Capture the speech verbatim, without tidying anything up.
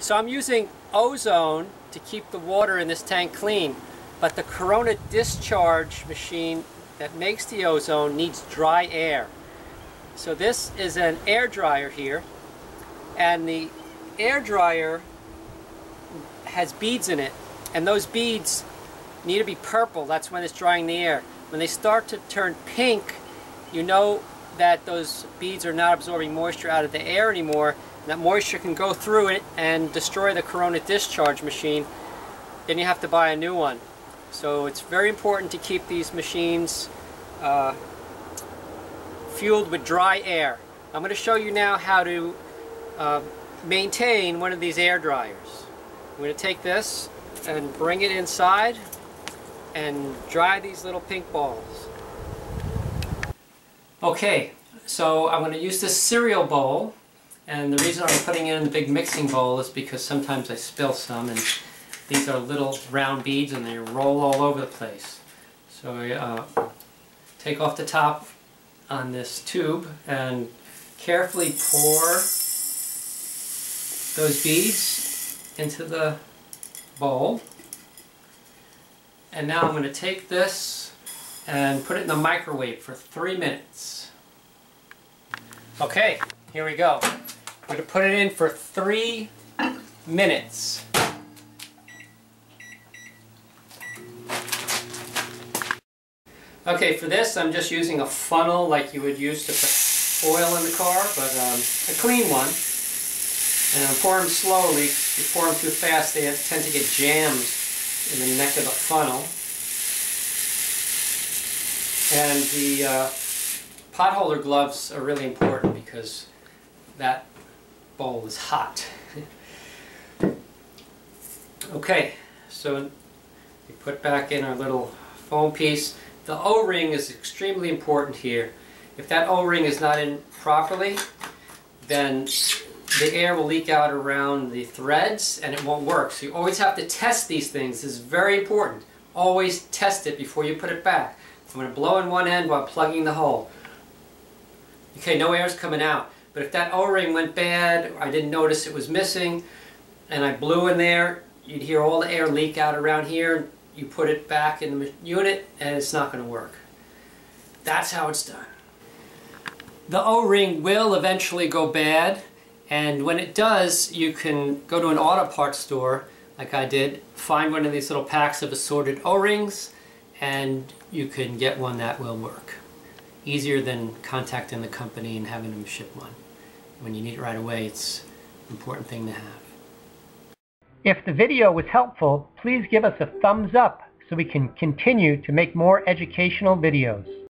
So I'm using ozone to keep the water in this tank clean, but the Corona Discharge machine that makes the ozone needs dry air. So this is an air dryer here, and the air dryer has beads in it, and those beads need to be purple. That's when it's drying the air. When they start to turn pink, you know that those beads are not absorbing moisture out of the air anymore. That moisture can go through it and destroy the Corona Discharge machine. Then you have to buy a new one. So it's very important to keep these machines uh, fueled with dry air. I'm going to show you now how to uh, maintain one of these air dryers. I'm going to take this and bring it inside and dry these little pink balls. Okay, so I'm going to use this cereal bowl, and the reason I'm putting it in the big mixing bowl is because sometimes I spill some, and these are little round beads and they roll all over the place. So I uh, take off the top on this tube and carefully pour those beads into the bowl. And now I'm going to take this and put it in the microwave for three minutes. Okay, here we go. I'm going to put it in for three minutes. Okay, for this I'm just using a funnel like you would use to put oil in the car, but um, a clean one. And I pour them slowly. If you pour them too fast, they tend to get jammed in the neck of the funnel. And the uh, pot holder gloves are really important because that bowl is hot. Okay, so we put back in our little foam piece. The O-ring is extremely important here. If that O-ring is not in properly, then the air will leak out around the threads and it won't work. So you always have to test these things. This is very important. Always test it before you put it back. I'm going to blow in one end while plugging the hole. Okay, no air is coming out. But if that O-ring went bad, or I didn't notice it was missing, and I blew in there, you'd hear all the air leak out around here. You put it back in the unit, and it's not going to work. That's how it's done. The O-ring will eventually go bad, and when it does, you can go to an auto parts store, like I did, find one of these little packs of assorted O-rings, and you can get one that will work. Easier than contacting the company and having them ship one. When you need it right away, it's an important thing to have. If the video was helpful, please give us a thumbs up so we can continue to make more educational videos.